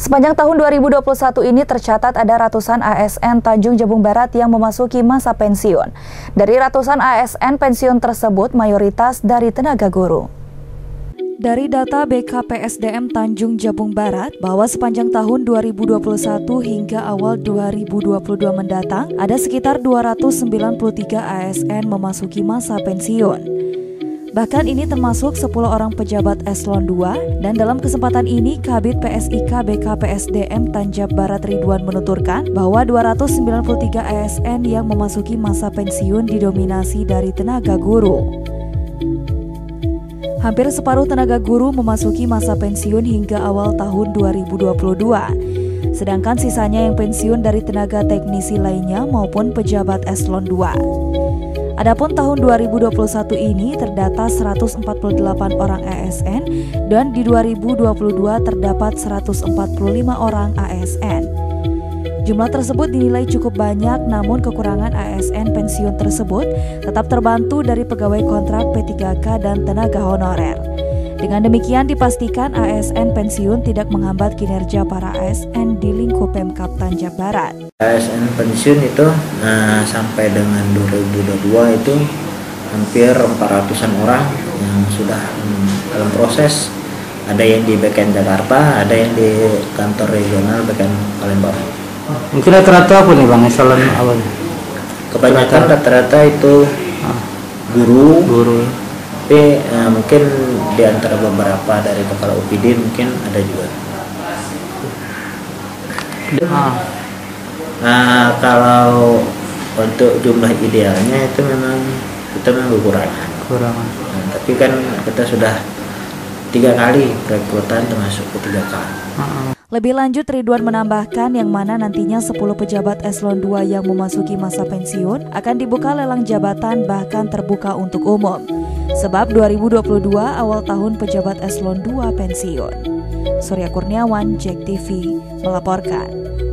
Sepanjang tahun 2021 ini tercatat ada ratusan ASN Tanjung Jabung Barat yang memasuki masa pensiun. Dari ratusan ASN pensiun tersebut, mayoritas dari tenaga guru. Dari data BKPSDM Tanjung Jabung Barat, bahwa sepanjang tahun 2021 hingga awal 2022 mendatang, ada sekitar 293 ASN memasuki masa pensiun. Bahkan ini termasuk 10 orang pejabat eselon 2, dan dalam kesempatan ini Kabid PSIK BKPSDM Tanjab Barat Ridwan menuturkan bahwa 293 ASN yang memasuki masa pensiun didominasi dari tenaga guru. Hampir separuh tenaga guru memasuki masa pensiun hingga awal tahun 2022, sedangkan sisanya yang pensiun dari tenaga teknisi lainnya maupun pejabat eselon 2. Adapun tahun 2021 ini terdata 148 orang ASN dan di 2022 terdapat 145 orang ASN. Jumlah tersebut dinilai cukup banyak, namun kekurangan ASN pensiun tersebut tetap terbantu dari pegawai kontrak P3K dan tenaga honorer. Dengan demikian dipastikan ASN pensiun tidak menghambat kinerja para ASN di lingkup Pemkab Tanjab Barat. ASN pensiun itu sampai dengan 2022 itu hampir 400-an orang yang sudah dalam proses. Ada yang di BKN Jakarta, ada yang di kantor regional BKN Kalbar. Mungkin rata-rata apa nih Bang eselon awalnya? Kebanyakan rata-rata itu guru. Tapi mungkin di antara beberapa dari kepala UPTD mungkin ada juga. Kalau untuk jumlah idealnya itu memang kita kekurangan. Tapi kan kita sudah 3 kali perekrutan termasuk P3K. Lebih lanjut, Ridwan menambahkan yang mana nantinya 10 pejabat eselon 2 yang memasuki masa pensiun akan dibuka lelang jabatan bahkan terbuka untuk umum. Sebab 2022 awal tahun pejabat eselon 2 pensiun. Surya Kurniawan, JEK TV, melaporkan.